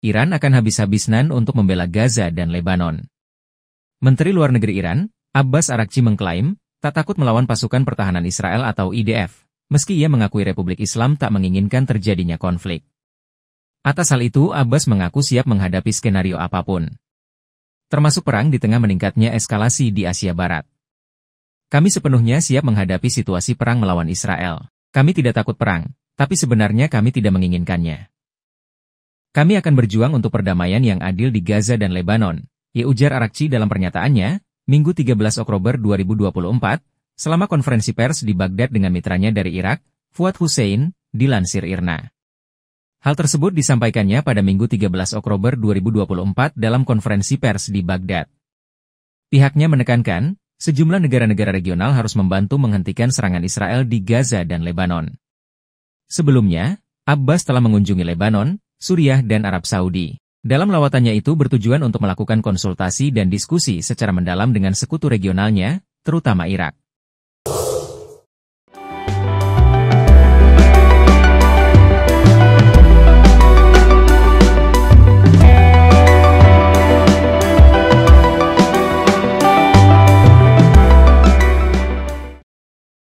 Iran akan habis-habisan untuk membela Gaza dan Lebanon. Menteri Luar Negeri Iran, Abbas Araghchi mengklaim, tak takut melawan pasukan pertahanan Israel atau IDF, meski ia mengakui Republik Islam tak menginginkan terjadinya konflik. Atas hal itu, Abbas mengaku siap menghadapi skenario apapun, termasuk perang di tengah meningkatnya eskalasi di Asia Barat. Kami sepenuhnya siap menghadapi situasi perang melawan Israel. Kami tidak takut perang, tapi sebenarnya kami tidak menginginkannya. Kami akan berjuang untuk perdamaian yang adil di Gaza dan Lebanon, ujar Araghchi dalam pernyataannya, Minggu 13 Oktober 2024, selama konferensi pers di Baghdad dengan mitranya dari Irak, Fuad Hussein, dilansir Irna. Hal tersebut disampaikannya pada Minggu 13 Oktober 2024 dalam konferensi pers di Baghdad. Pihaknya menekankan, sejumlah negara-negara regional harus membantu menghentikan serangan Israel di Gaza dan Lebanon. Sebelumnya, Abbas telah mengunjungi Lebanon, Suriah dan Arab Saudi. Dalam lawatannya itu bertujuan untuk melakukan konsultasi dan diskusi secara mendalam dengan sekutu regionalnya, terutama Irak.